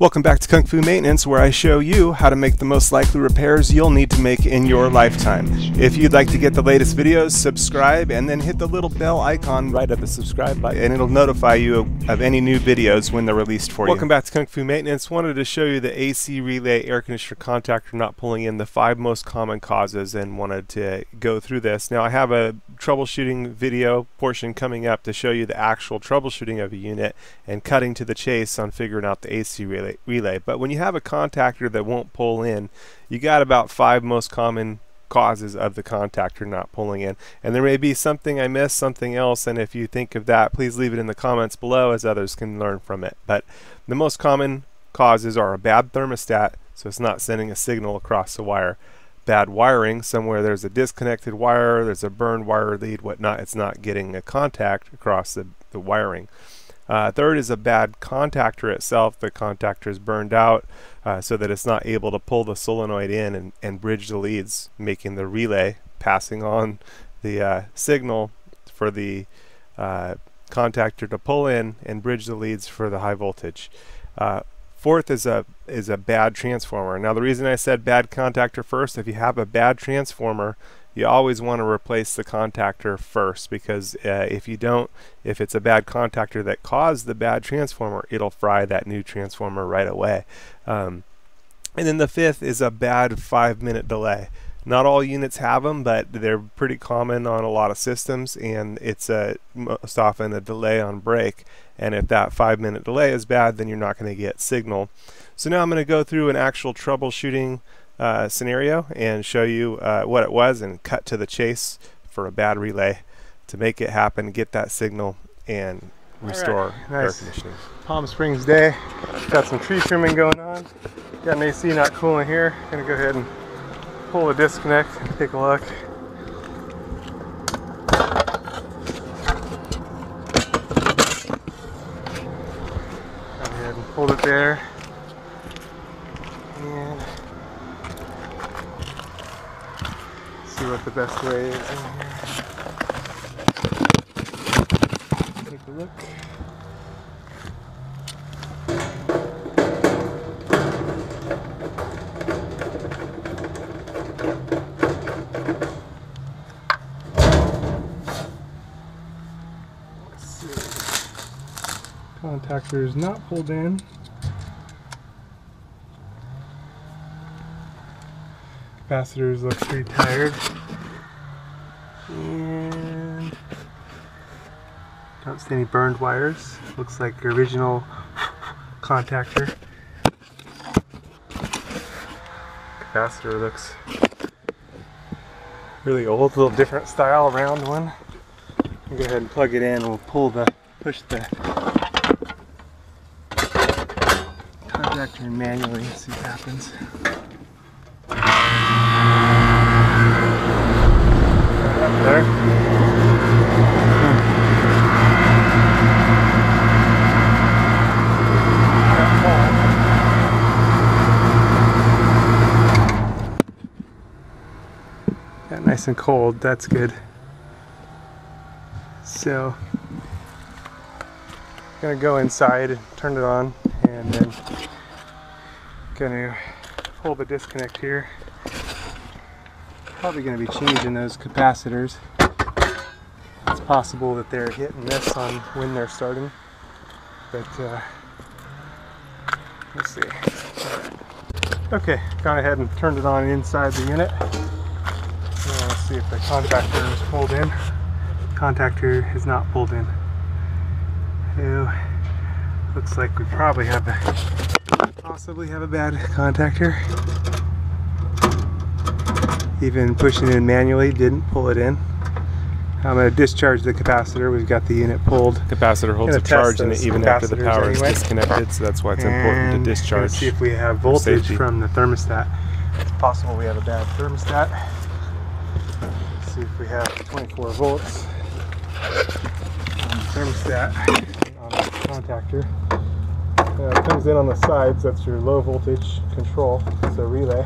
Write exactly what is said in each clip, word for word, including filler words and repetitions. Welcome back to Kung Fu Maintenance, where I show you how to make the most likely repairs you'll need to make in your lifetime. If you'd like to get the latest videos, subscribe and then hit the little bell icon right at the subscribe button, and it'll notify you of any new videos when they're released for you. Welcome back to Kung Fu Maintenance. Wanted to show you the A C relay air conditioner contactor not pulling in, the five most common causes, and wanted to go through this. Now I have a troubleshooting video portion coming up to show you the actual troubleshooting of a unit and cutting to the chase on figuring out the A C relay. relay. But when you have a contactor that won't pull in, you got about five most common causes of the contactor not pulling in. And there may be something I missed, something else, and if you think of that, please leave it in the comments below as others can learn from it. But the most common causes are a bad thermostat, so it's not sending a signal across the wire. Bad wiring, somewhere there's a disconnected wire, there's a burned wire lead, whatnot, it's not getting a contact across the, the wiring. Uh, third is a bad contactor itself. The contactor is burned out uh, so that it's not able to pull the solenoid in and, and bridge the leads, making the relay passing on the uh, signal for the uh, contactor to pull in and bridge the leads for the high voltage. Uh, fourth is a, is a bad transformer. Now the reason I said bad contactor first, if you have a bad transformer, you always want to replace the contactor first, because uh, if you don't, if it's a bad contactor that caused the bad transformer, it'll fry that new transformer right away. Um, and then the fifth is a bad five minute delay. Not all units have them, but they're pretty common on a lot of systems, and it's a, most often a delay on break. And if that five minute delay is bad, then you're not going to get signal. So now I'm going to go through an actual troubleshooting Uh, scenario and show you uh, what it was and cut to the chase for a bad relay to make it happen, get that signal and restore right. Nice. Air conditioning. Palm Springs day, got some tree trimming going on, got an A C not cooling here. Gonna go ahead and pull the disconnect and take a look. Go ahead and hold it there. See what the best way is in here. Take a look. Let's see. Contactor is not pulled in. Capacitors look pretty tired, and don't see any burned wires. Looks like original contactor. Capacitor looks really old, a little different style, round one. We'll go ahead and plug it in. We'll pull the push the contactor in manually and see what happens. There. Yeah, nice and cold, that's good. So I'm gonna go inside and turn it on, and then gonna pull the disconnect here. Probably going to be changing those capacitors. It's possible that they're hit and miss on when they're starting, but uh, let's see. Okay, gone ahead and turned it on inside the unit. Now let's see if the contactor is pulled in. Contactor is not pulled in. So looks like we probably have a, possibly have a bad contactor. Even pushing it in manually didn't pull it in. I'm going to discharge the capacitor. We've got the unit pulled. Capacitor holds a charge in it even after the power anyway. is disconnected, so that's why it's and important to discharge. Let's see if we have voltage from the thermostat. It's possible we have a bad thermostat. Let's see if we have twenty-four volts on the thermostat, on the contactor. Uh, it comes in on the sides. That's your low voltage control. It's a relay.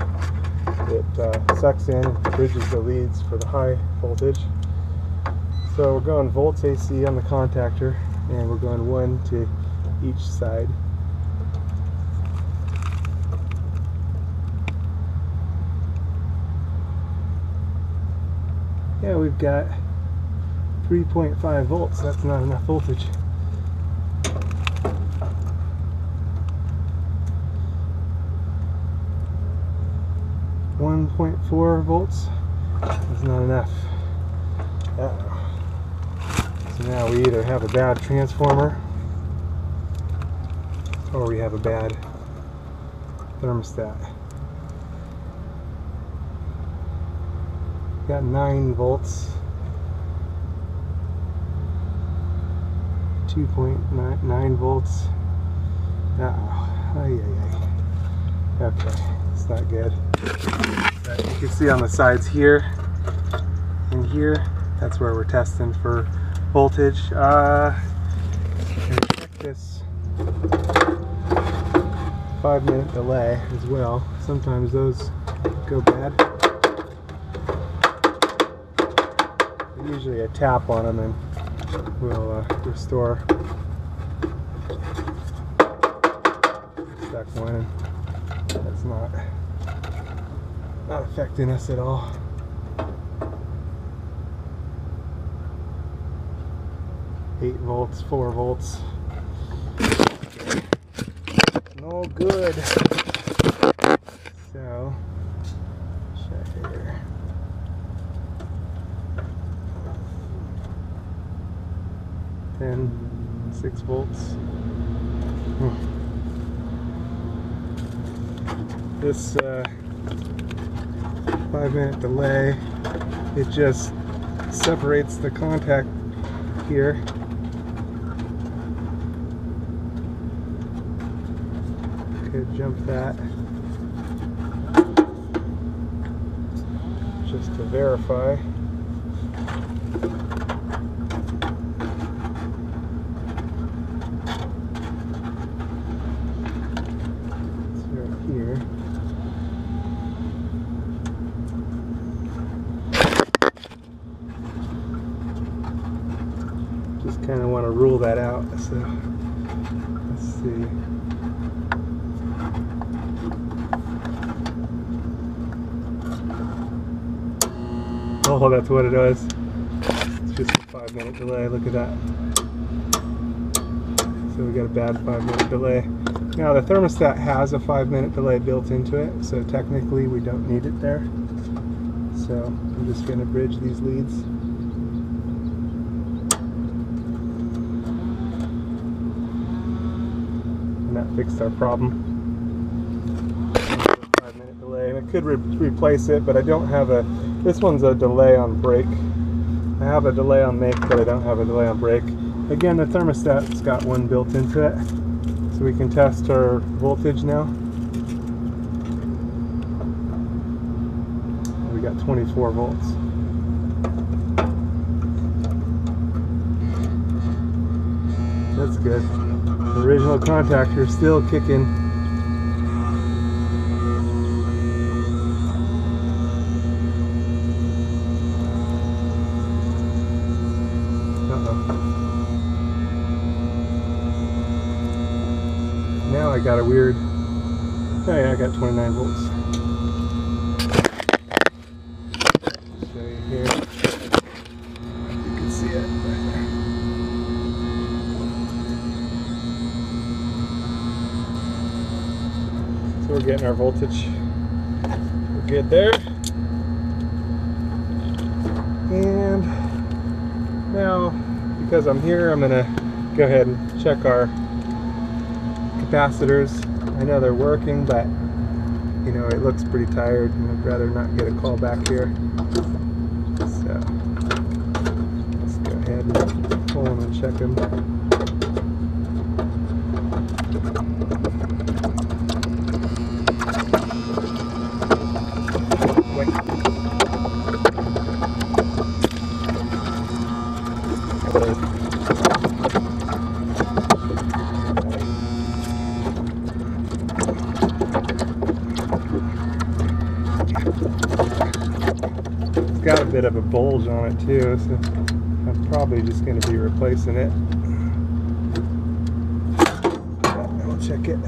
It uh, sucks in, bridges the leads for the high voltage. So we're going volts A C on the contactor, and we're going one to each side. yeah, we've got three point five volts. That's not enough voltage. one point four volts is not enough. Uh-oh. So now we either have a bad transformer or we have a bad thermostat. Got nine volts, two point nine volts. Uh-oh. Ay, ay, ay. Okay, it's not good. But you can see on the sides here and here, that's where we're testing for voltage. Uh, check this five minute delay as well. Sometimes those go bad. Usually a tap on them and we'll uh, restore. Stuck one in. That's not, not affecting us at all. eight volts, four volts. No good. So, check here. ten, six volts. Hmm. This uh, five minute delay, it just separates the contact here. Could jump that just to verify. Just kind of want to rule that out, so let's see. Oh, that's what it was. It's just a five minute delay, look at that. So we got a bad five minute delay. Now the thermostat has a five minute delay built into it, so technically we don't need it there. So I'm just going to bridge these leads. That fixed our problem. Five minute delay, and I could re replace it, but I don't have a. This one's a delay on brake. I have a delay on make, but I don't have a delay on brake. Again, the thermostat's got one built into it, so we can test our voltage now. We got twenty-four volts. That's good. The original contactor still kicking. Uh-oh. Now I got a weird. Oh yeah, I got twenty-nine volts. Show you here. You can see it right there. We're getting our voltage. We're good there. And now, because I'm here, I'm gonna go ahead and check our capacitors. I know they're working, but you know, it looks pretty tired and I'd rather not get a call back here. So let's go ahead and pull them and check them. Got a bit of a bulge on it too, so I'm probably just going to be replacing it. I'll check it.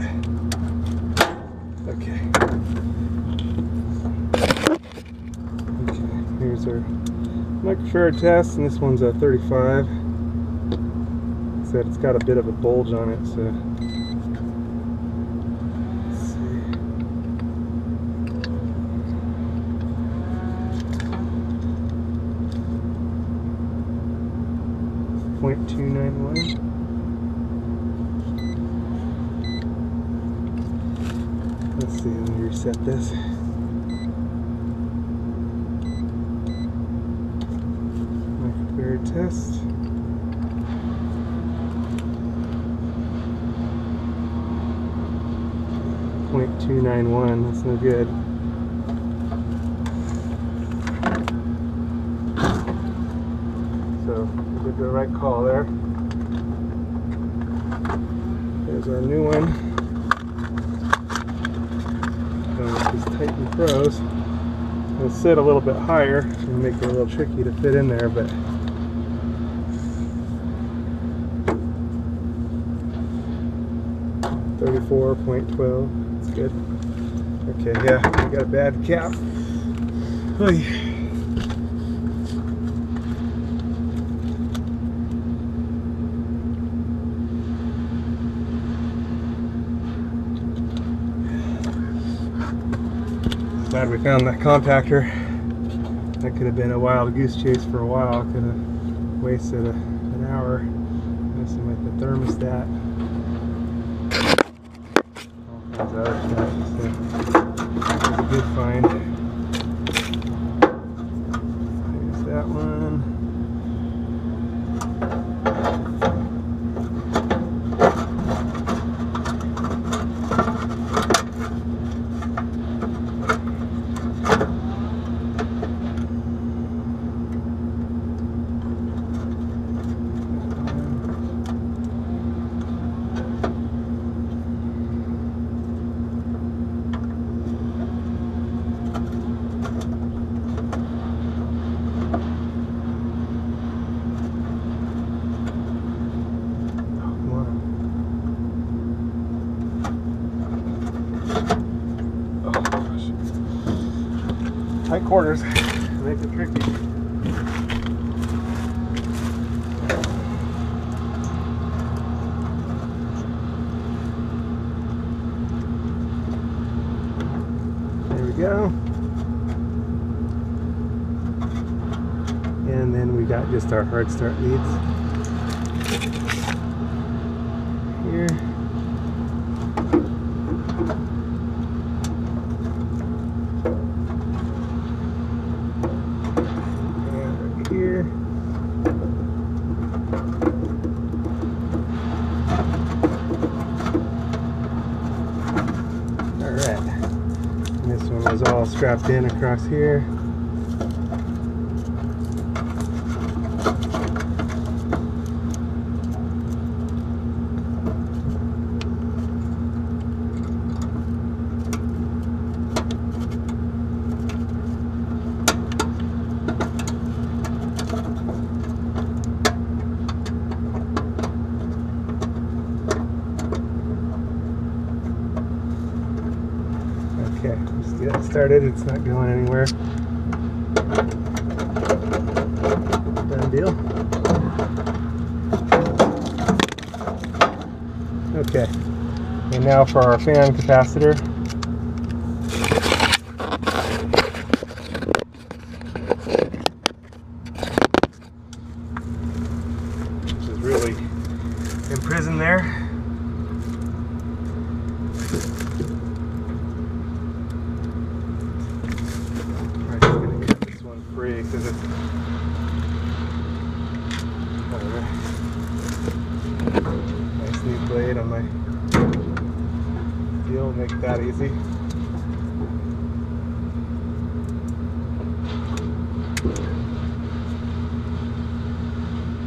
Okay. Okay, here's our microfarad test, and this one's a thirty-five. It said it's got a bit of a bulge on it, so point two nine one. Let's see, let me reset this. Microfarad test. point two nine one, that's no good. So, we did the right call there. There's our new one. Titan Pros. It'll sit a little bit higher and make it a little tricky to fit in there, but thirty-four point one two, that's good. Okay, yeah, I got a bad cap. Oy. Glad we found that compactor. That could have been a wild goose chase for a while. Could have wasted a, an hour messing with the thermostat. All kinds of other stuff. So, it was a good find. There's that one. Tight quarters make it tricky. There we go. And then we got just our hard start leads here. Strapped in across here. Okay, let's get it started. It's not going anywhere. Done deal. Okay, and now for our fan capacitor. Which is really imprisoned there. Because it's whatever. Nice new blade on my deal, make that easy.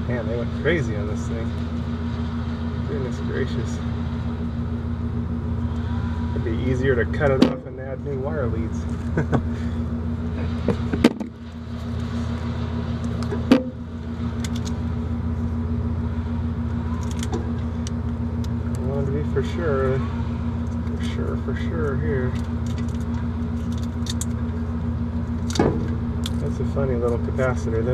Man, they went crazy on this thing. Goodness gracious. It'd be easier to cut it off and add new wire leads. For sure, for sure, for sure here. That's That's a funny little capacitor though.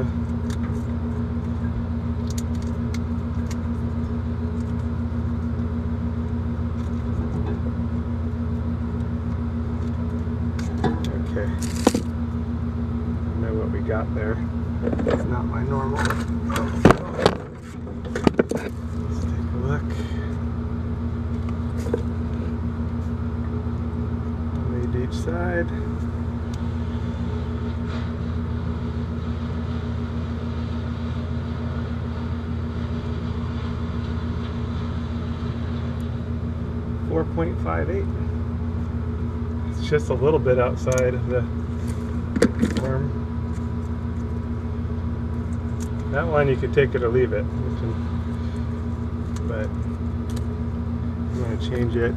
Okay. I know what we got there. It's not my normal. Let's take a look. One lead each side. four point five eight. It's just a little bit outside of the norm. That one you could take it or leave it, but I'm going to change it.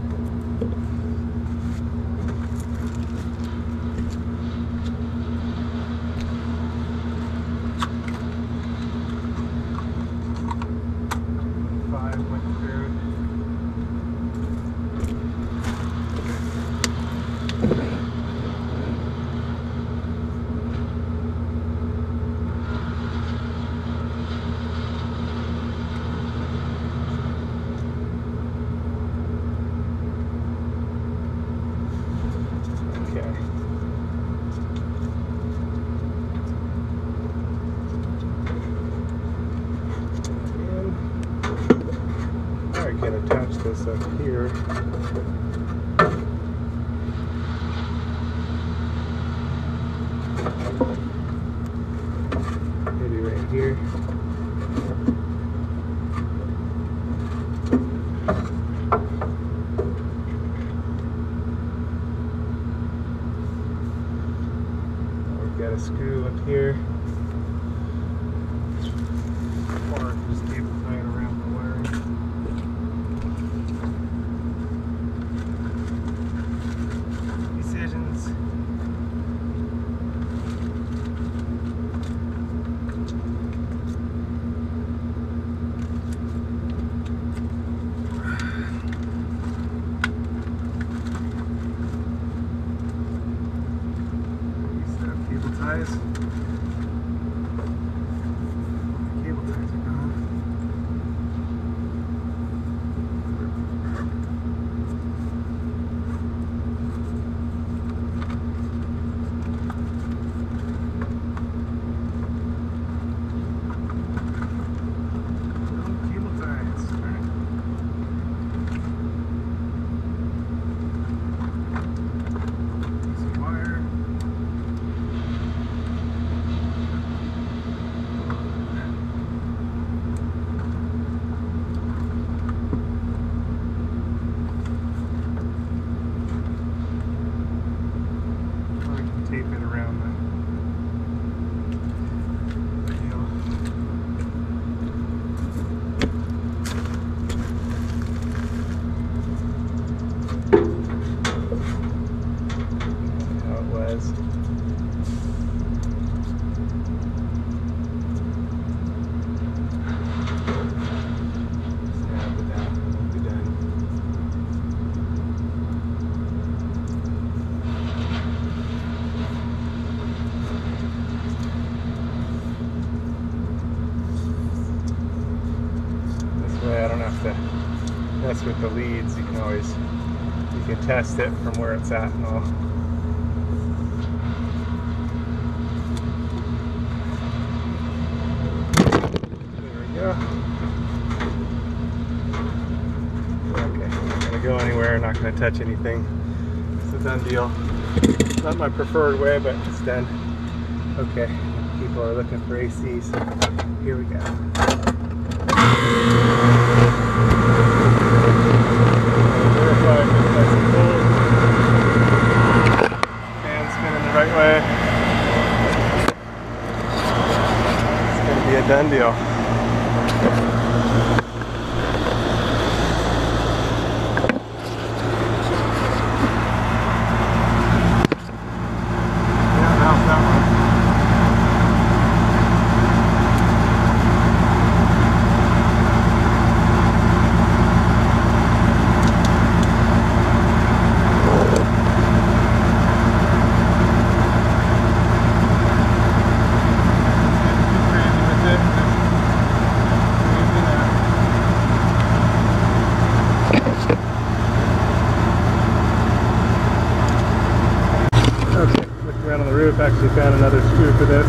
This up here. Maybe right here. We've got a screw up here. That's with the leads, you can always you can test it from where it's at and all. There we go. Okay, I'm not gonna go anywhere, I'm not gonna touch anything. It's a done deal. It's not my preferred way, but it's done. Okay, people are looking for A C, so here we go. Done deal. actually found another screw for this.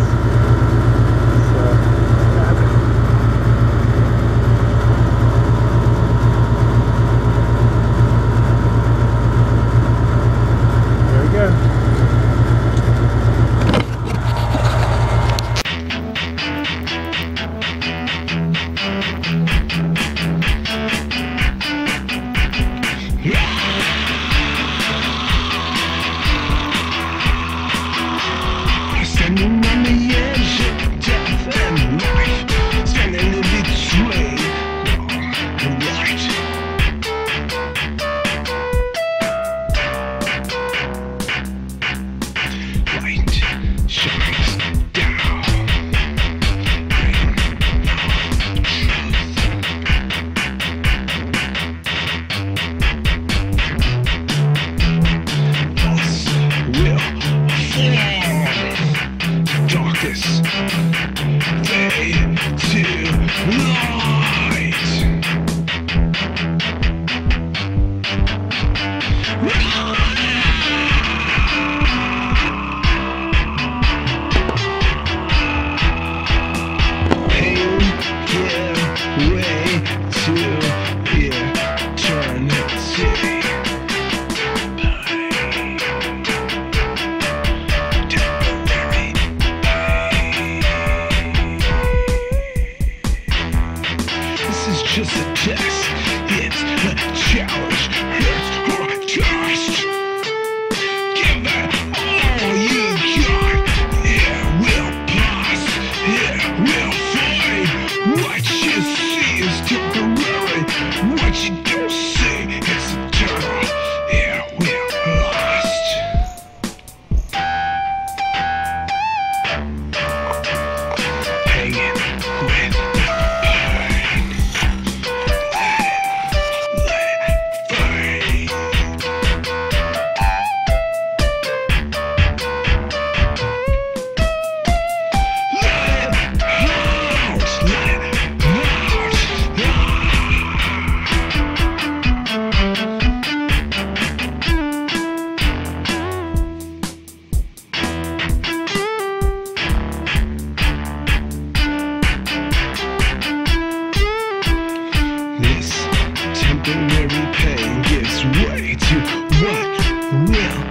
It's a test, it's a challenge, it's for just give it all you got. It will pass, it will fade. What you see is temporary, what you don't see is eternal. It will last. Hanging with temporary pain gives way to what will